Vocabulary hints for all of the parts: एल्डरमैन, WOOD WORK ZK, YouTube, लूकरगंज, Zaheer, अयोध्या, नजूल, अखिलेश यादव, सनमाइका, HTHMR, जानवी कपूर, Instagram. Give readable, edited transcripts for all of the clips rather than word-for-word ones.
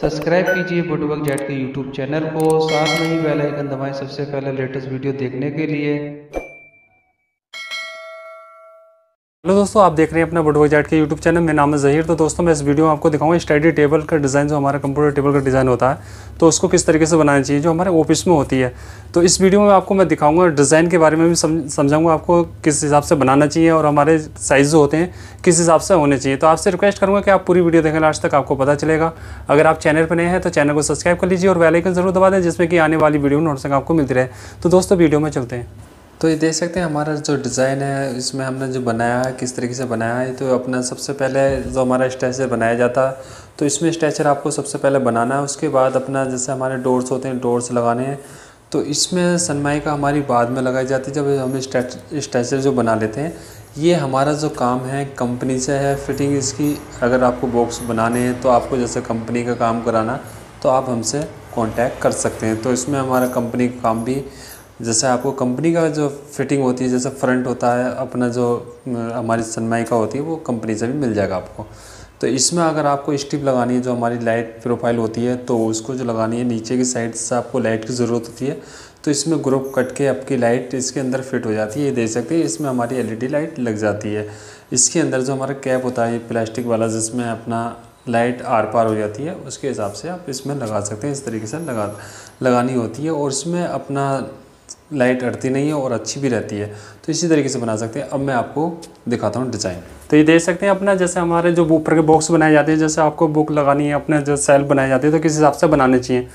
Subscribe कीजिए wood work जैट के YouTube चैनल को, साथ में ही बेल आइकन दबाएं सबसे पहले लेटेस्ट वीडियो देखने के लिए। हेलो दोस्तों, आप देख रहे हैं अपना वुड वर्क जैट के YouTube चैनल। मेरा नाम है ज़हीर। तो दोस्तों मैं इस वीडियो में आपको दिखाऊंगा स्टडी टेबल का डिज़ाइन, जो हमारा कंप्यूटर टेबल का डिज़ाइन होता है तो उसको किस तरीके से बनाना चाहिए जो हमारे ऑफिस में होती है। तो इस वीडियो में आपको मैं दिखाऊंगा, डिज़ाइन के बारे में भी समझाऊंगा आपको किस हिसाब से बनाना चाहिए और हमारे साइज़ जो होते हैं किस हिसाब से होने चाहिए। तो आपसे रिक्वेस्ट करूँगा कि आप पूरी वीडियो देखें, लास्ट तक आपको पता चलेगा। अगर आप चैनल पर नए हैं तो चैनल को सब्सक्राइब कर लीजिए और बेल आइकन ज़रूर दबा दें, जिसमें कि आने वाली वीडियो नोटिफिकेशन आपको मिलती रहे। तो दोस्तों वीडियो में चलते हैं। तो ये देख सकते हैं हमारा जो डिज़ाइन है, इसमें हमने जो बनाया है किस तरीके से बनाया है। तो अपना सबसे पहले जो हमारा स्ट्रेचर बनाया जाता है, तो इसमें स्ट्रेचर आपको सबसे पहले बनाना है। उसके बाद अपना जैसे हमारे डोर्स होते हैं, डोर्स लगाने हैं। तो इसमें सनमाई का हमारी बाद में लगाई जाती है, जब हम स्ट्रेचर जो बना लेते हैं। ये हमारा जो काम है कंपनी से है फिटिंग इसकी। अगर आपको बॉक्स बनाने हैं तो आपको जैसे कंपनी का काम कराना, तो आप हमसे कॉन्टैक्ट कर सकते हैं। तो इसमें हमारा कंपनी का काम भी, जैसे आपको कंपनी का जो फिटिंग होती है, जैसे फ्रंट होता है अपना जो हमारी सनमाई का होती है, वो कंपनी से भी मिल जाएगा आपको। तो इसमें अगर आपको स्ट्रिप लगानी है, जो हमारी लाइट प्रोफाइल होती है, तो उसको जो लगानी है नीचे की साइड से आपको लाइट की ज़रूरत होती है। तो इसमें ग्रुप कट के आपकी लाइट इसके अंदर फिट हो जाती है। ये देख सकते हैं इसमें हमारी LED लाइट लग जाती है। इसके अंदर जो हमारा कैप होता है, ये प्लास्टिक वाला, जिसमें अपना लाइट आर पार हो जाती है, उसके हिसाब से आप इसमें लगा सकते हैं। इस तरीके से लगानी होती है और इसमें अपना लाइट अड़ती नहीं है और अच्छी भी रहती है। तो इसी तरीके से बना सकते हैं। अब मैं आपको दिखाता हूँ डिज़ाइन। तो ये देख सकते हैं अपना, जैसे हमारे जो ऊपर के बॉक्स बनाए जाते हैं, जैसे आपको बुक लगानी है, अपने जो सेल बनाए जाते हैं, तो किस हिसाब से बनाने चाहिए।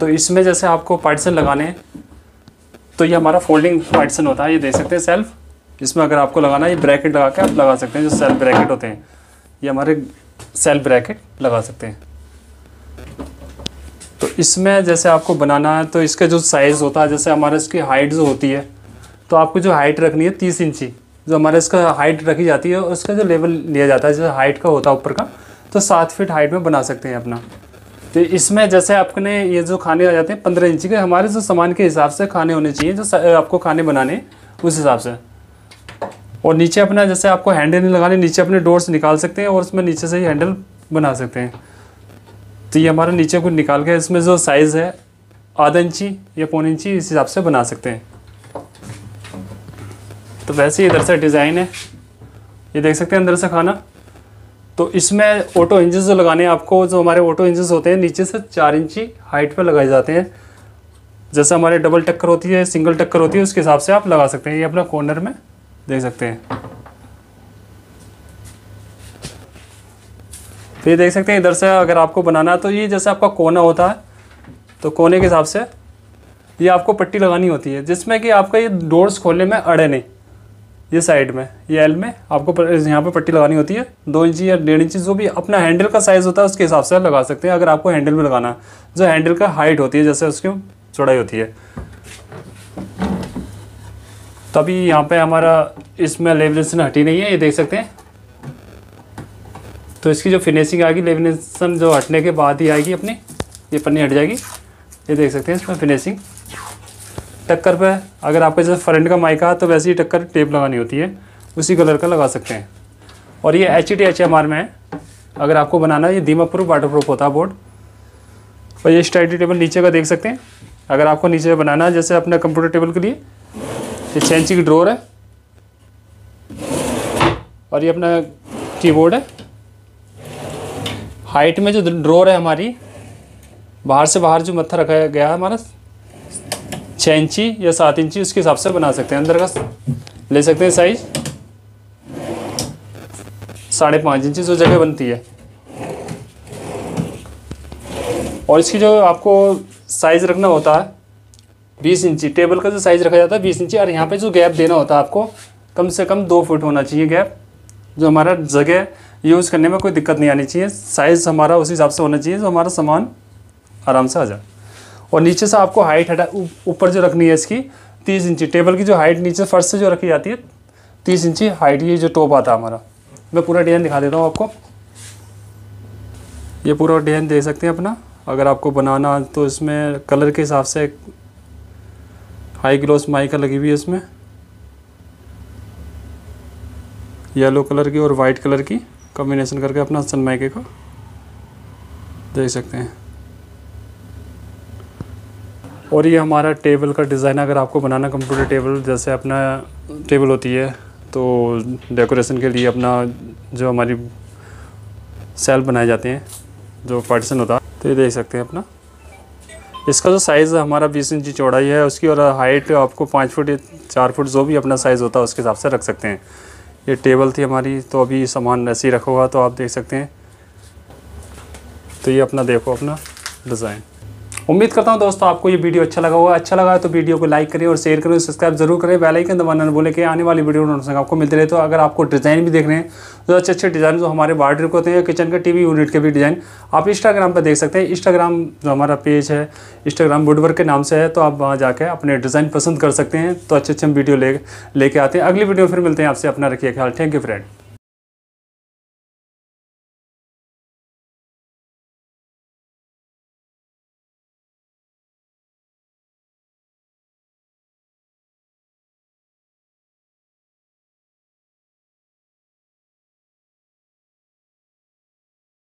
तो इसमें जैसे आपको पार्टीशन लगाने हैं, तो ये हमारा फोल्डिंग पार्टीशन होता है। ये देख सकते हैं सेल्फ, इसमें अगर आपको लगाना है, ये ब्रैकेट लगा के आप लगा सकते हैं। जो सेल्फ ब्रैकेट होते हैं, ये हमारे सेल्फ ब्रैकेट लगा सकते हैं। तो इसमें जैसे आपको बनाना है, तो इसका जो साइज़ होता है, जैसे हमारे इसकी हाइट जो होती है, तो आपको जो हाइट रखनी है 30 इंची, जो हमारे इसका हाइट रखी जाती है, उसका जो लेवल लिया जाता है, जैसे हाइट का होता है ऊपर का, तो 7 फीट हाइट में बना सकते हैं अपना। तो इसमें जैसे आपने ये जो खाने आ जाते हैं 15 इंची के, हमारे जो सामान के हिसाब से खाने होने चाहिए, जो आपको खाने बनाने उस हिसाब से। और नीचे अपना जैसे आपको हैंडल नहीं लगाने, नीचे अपने डोर्स निकाल सकते हैं और उसमें नीचे से ही हैंडल बना सकते हैं। तो ये हमारा नीचे को निकाल के इसमें जो साइज़ है 1/2 इंची या 1.25 इंची, इस हिसाब से बना सकते हैं। तो वैसे ही इधर से डिज़ाइन है, ये देख सकते हैं अंदर से खाना। तो इसमें ऑटो इंजेस जो लगाने हैं आपको, जो हमारे ऑटो इंजेस होते हैं, नीचे से 4 इंची हाइट पर लगाए जाते हैं। जैसे हमारे डबल टक्कर होती है, सिंगल टक्कर होती है, उसके हिसाब से आप लगा सकते हैं। ये अपना कॉर्नर में देख सकते हैं। तो ये देख सकते हैं इधर से अगर आपको बनाना है, तो ये जैसे आपका कोना होता है, तो कोने के हिसाब से ये आपको पट्टी लगानी होती है, जिसमें कि आपका ये डोर्स खोलने में अड़े नहीं। ये साइड में, ये एल में आपको यहाँ पे पट्टी लगानी होती है। 2 इंची या 1.5 इंची, जो भी अपना हैंडल का साइज़ होता है, उसके हिसाब से लगा सकते हैं। अगर आपको हैंडल में लगाना, जो हैंडल का हाइट होती है, जैसे उसकी चौड़ाई होती है। तो अभी यहाँ पर हमारा इसमें लेवलेशन हटी नहीं है, ये देख सकते हैं। तो इसकी जो फिनिशिंग आएगी, लेमिनेशन जो हटने के बाद ही आएगी अपनी। ये पन्नी हट जाएगी, ये देख सकते हैं इसमें फिनिशिंग। टक्कर पे अगर आपके जैसे फ्रंट का माइका, तो वैसे ही टक्कर टेप लगानी होती है, उसी कलर का लगा सकते हैं। और ये HTHMR में है, अगर आपको बनाना है। ये दीमक प्रूफ, वाटर प्रूफ होता है बोर्ड। और ये स्टडी टेबल नीचे का देख सकते हैं, अगर आपको नीचे बनाना है, जैसे अपना कंप्यूटर टेबल के लिए। ये 6 इंची की ड्रॉर है और ये अपना कीबोर्ड है। हाइट में जो ड्रॉर है हमारी, बाहर से बाहर जो मत्था रखा गया है हमारा 6 इंची या 7 इंची, उसके हिसाब से बना सकते हैं। अंदर का ले सकते हैं साइज 5.5 इंची जो जगह बनती है। और इसकी जो आपको साइज़ रखना होता है 20 इंची, टेबल का जो साइज़ रखा जाता है 20 इंची। और यहाँ पे जो गैप देना होता है आपको, कम से कम 2 फुट होना चाहिए गैप, जो हमारा जगह यूज़ करने में कोई दिक्कत नहीं आनी चाहिए। साइज़ हमारा उस हिसाब से होना चाहिए, जो हमारा सामान आराम से आ जाए। और नीचे से आपको हाइट हटा, ऊपर जो रखनी है इसकी 30 इंची। टेबल की जो हाइट नीचे फर्श से जो रखी जाती है 30 इंची हाइट, ये जो टॉप आता है हमारा। मैं पूरा डिज़ाइन दिखा देता हूँ आपको। ये पूरा डिज़ाइन दे सकते हैं अपना, अगर आपको बनाना। तो इसमें कलर के हिसाब से हाई ग्लॉस माइका लगी हुई है, इसमें येलो कलर की और वाइट कलर की कॉम्बिनेशन करके अपना सनमाइके का देख सकते हैं। और ये हमारा टेबल का डिज़ाइन, अगर आपको बनाना कंप्यूटर टेबल जैसे अपना टेबल होती है, तो डेकोरेशन के लिए अपना जो हमारी सेल बनाए जाते हैं जो पार्टीशन होता है, तो ये देख सकते हैं अपना इसका जो साइज़ हमारा 20 इंची चौड़ाई है उसकी, और हाइट आपको 5 फुट या 4 फुट जो भी अपना साइज़ होता है उसके हिसाब से रख सकते हैं। ये टेबल थी हमारी, तो अभी सामान ऐसे ही रखा हुआ, तो आप देख सकते हैं। तो ये अपना देखो अपना डिज़ाइन। उम्मीद करता हूँ दोस्तों आपको ये वीडियो अच्छा लगा होगा। अच्छा लगा है तो वीडियो को लाइक करें और शेयर करें, सब्सक्राइब जरूर करें, बेल आइकन दबाना न भूलें कि आने वाली वीडियो नोटिफिकेशन आपको मिलते रहे। तो अगर आपको डिज़ाइन भी देख रहे हैं तो अच्छे अच्छे डिज़ाइन जो हमारे वार्डरोब के होते हैं, किचन के टीवी यूनिट के भी डिज़ाइन आप इंस्टाग्राम पर देख सकते हैं। इंस्टाग्राम जो हमारा पेज है, इंस्टाग्राम वुड वर्क के नाम से है, तो आप वहाँ जाकर अपने डिज़ाइन पसंद कर सकते हैं। तो अच्छे अच्छे हम वीडियो लेके आते हैं। अगली वीडियो फिर मिलते हैं आपसे। अपना रखिए ख्याल। Thank you friend.